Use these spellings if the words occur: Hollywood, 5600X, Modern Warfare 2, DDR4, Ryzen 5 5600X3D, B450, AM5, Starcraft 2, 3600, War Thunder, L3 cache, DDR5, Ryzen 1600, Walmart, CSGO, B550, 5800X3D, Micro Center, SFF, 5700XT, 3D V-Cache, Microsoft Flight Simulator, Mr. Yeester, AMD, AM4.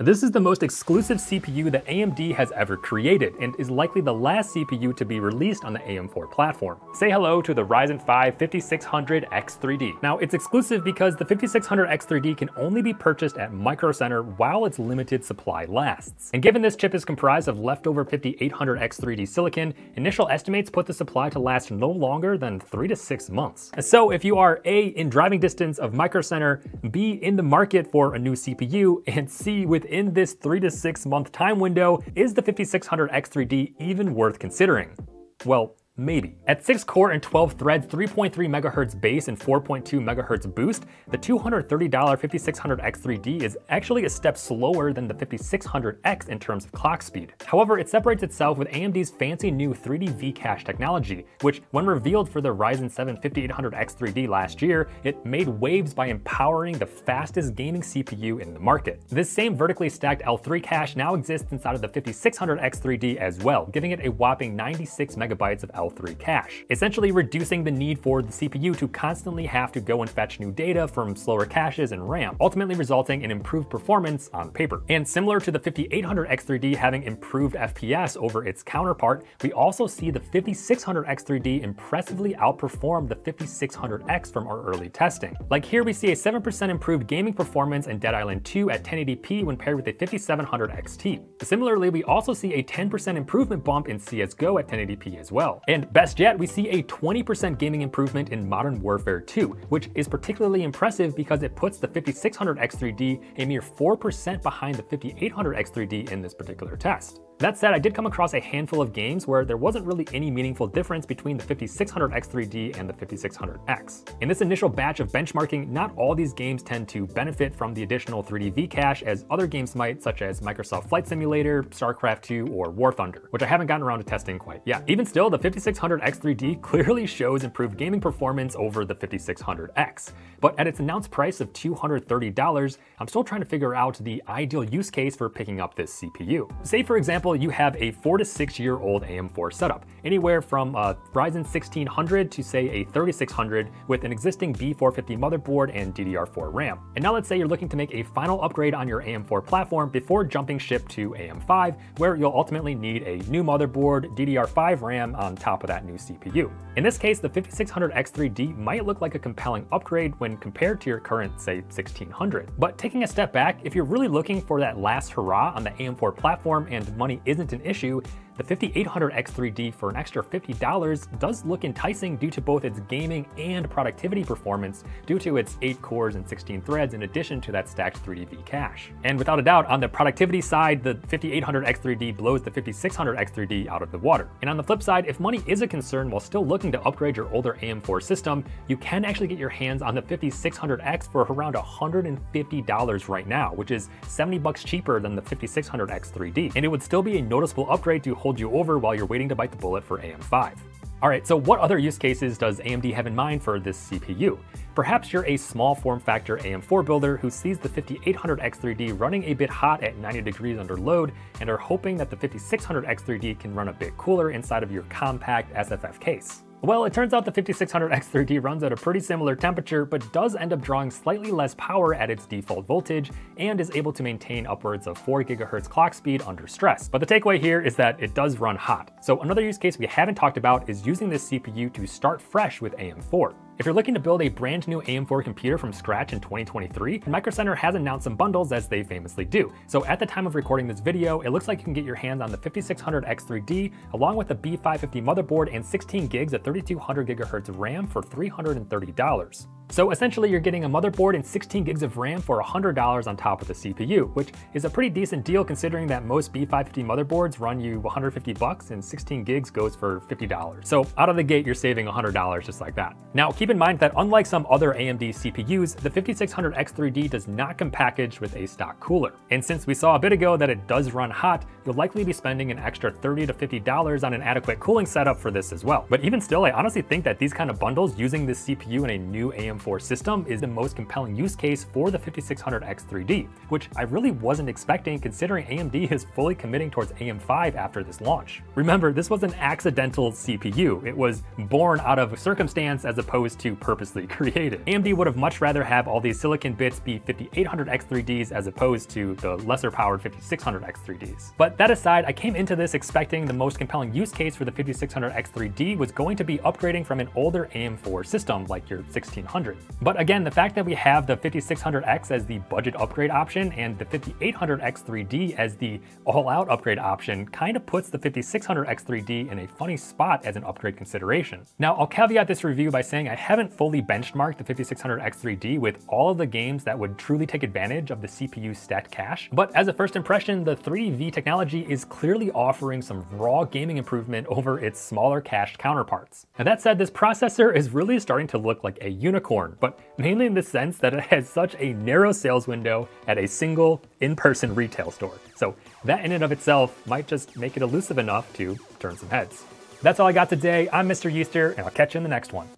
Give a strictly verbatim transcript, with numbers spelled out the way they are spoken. This is the most exclusive C P U that A M D has ever created, and is likely the last C P U to be released on the A M four platform. Say hello to the Ryzen five fifty-six hundred X three D. Now, it's exclusive because the fifty-six hundred X three D can only be purchased at Micro Center while its limited supply lasts. And given this chip is comprised of leftover fifty-eight hundred X three D silicon, initial estimates put the supply to last no longer than three to six months. And so if you are A, in driving distance of Micro Center, B, in the market for a new C P U, and C, with within this three to six month time window, is the fifty-six hundred X three D even worth considering? Well, maybe. At six core and twelve threads, three point three megahertz base and four point two megahertz boost, the two hundred thirty dollar fifty-six hundred X three D is actually a step slower than the fifty-six hundred X in terms of clock speed. However, it separates itself with A M D's fancy new three D V-Cache technology, which when revealed for the Ryzen seven fifty-eight hundred X three D last year, it made waves by empowering the fastest gaming C P U in the market. This same vertically stacked L three cache now exists inside of the fifty-six hundred X three D as well, giving it a whopping ninety-six megabytes of L three L three cache, essentially reducing the need for the C P U to constantly have to go and fetch new data from slower caches and RAM, ultimately resulting in improved performance on paper. And similar to the fifty-eight hundred X three D having improved F P S over its counterpart, we also see the fifty-six hundred X three D impressively outperform the fifty-six hundred X from our early testing. Like here we see a seven percent improved gaming performance in Dead Island two at ten eighty p when paired with a fifty-seven hundred X T. Similarly, we also see a ten percent improvement bump in C S G O at ten eighty p as well. And best yet, we see a twenty percent gaming improvement in Modern Warfare two, which is particularly impressive because it puts the fifty-six hundred X three D a mere four percent behind the fifty-eight hundred X three D in this particular test. That said, I did come across a handful of games where there wasn't really any meaningful difference between the fifty-six hundred X three D and the fifty-six hundred X. In this initial batch of benchmarking, not all these games tend to benefit from the additional three D V-Cache as other games might, such as Microsoft Flight Simulator, Starcraft two, or War Thunder, which I haven't gotten around to testing quite yet. Even still, the fifty-six hundred X three D clearly shows improved gaming performance over the fifty-six hundred X. But at its announced price of two hundred thirty dollars, I'm still trying to figure out the ideal use case for picking up this C P U. Say, for example, you have a four to six year old A M four setup, anywhere from a Ryzen sixteen hundred to say a thirty-six hundred with an existing B four fifty motherboard and D D R four RAM. And now let's say you're looking to make a final upgrade on your A M four platform before jumping ship to A M five, where you'll ultimately need a new motherboard, D D R five RAM on top of that new C P U. In this case, the fifty-six hundred X three D might look like a compelling upgrade when compared to your current, say, sixteen hundred. But taking a step back, if you're really looking for that last hurrah on the A M four platform and money isn't an issue, the fifty-eight hundred X three D for an extra fifty dollars does look enticing due to both its gaming and productivity performance due to its eight cores and sixteen threads in addition to that stacked three D V-Cache. And without a doubt, on the productivity side, the fifty-eight hundred X three D blows the fifty-six hundred X three D out of the water. And on the flip side, if money is a concern while still looking to upgrade your older A M four system, you can actually get your hands on the fifty-six hundred X for around one hundred fifty dollars right now, which is seventy bucks cheaper than the fifty-six hundred X three D. And it would still be a noticeable upgrade to hold you over while you're waiting to bite the bullet for A M five. All right, so what other use cases does A M D have in mind for this C P U? Perhaps you're a small form factor A M four builder who sees the fifty-eight hundred X three D running a bit hot at ninety degrees under load and are hoping that the fifty-six hundred X three D can run a bit cooler inside of your compact S F F case. Well, it turns out the fifty-six hundred X three D runs at a pretty similar temperature, but does end up drawing slightly less power at its default voltage and is able to maintain upwards of four gigahertz clock speed under stress. But the takeaway here is that it does run hot. So another use case we haven't talked about is using this C P U to start fresh with A M four. If you're looking to build a brand new A M four computer from scratch in twenty twenty-three, Micro Center has announced some bundles as they famously do. So at the time of recording this video, it looks like you can get your hands on the fifty-six hundred X three D along with the B five fifty motherboard and sixteen gigs of thirty-two hundred gigahertz RAM for three hundred thirty dollars. So essentially you're getting a motherboard and sixteen gigs of RAM for one hundred dollars on top of the C P U, which is a pretty decent deal considering that most B five fifty motherboards run you one hundred fifty bucks and sixteen gigs goes for fifty dollars. So out of the gate, you're saving one hundred dollars just like that. Now keep in mind that unlike some other A M D C P Us, the fifty-six hundred X three D does not come packaged with a stock cooler. And since we saw a bit ago that it does run hot, you'll likely be spending an extra thirty to fifty dollars on an adequate cooling setup for this as well. But even still, I honestly think that these kind of bundles using this C P U in a new A M four system is the most compelling use case for the fifty-six hundred X three D, which I really wasn't expecting considering A M D is fully committing towards A M five after this launch. Remember, this was an accidental C P U. It was born out of circumstance as opposed to purposely created. A M D would have much rather have all these silicon bits be fifty-eight hundred X three Ds as opposed to the lesser powered fifty-six hundred X three Ds. But that aside, I came into this expecting the most compelling use case for the fifty-six hundred X three D was going to be upgrading from an older A M four system like your sixteen hundred. But again, the fact that we have the fifty-six hundred X as the budget upgrade option and the fifty-eight hundred X three D as the all-out upgrade option kind of puts the fifty-six hundred X three D in a funny spot as an upgrade consideration. Now, I'll caveat this review by saying I haven't fully benchmarked the fifty-six hundred X three D with all of the games that would truly take advantage of the C P U stat cache, but as a first impression, the three V technology is clearly offering some raw gaming improvement over its smaller cached counterparts. Now that said, this processor is really starting to look like a unicorn, but mainly in the sense that it has such a narrow sales window at a single in-person retail store. So that in and of itself might just make it elusive enough to turn some heads. That's all I got today. I'm Mister Yeester, and I'll catch you in the next one.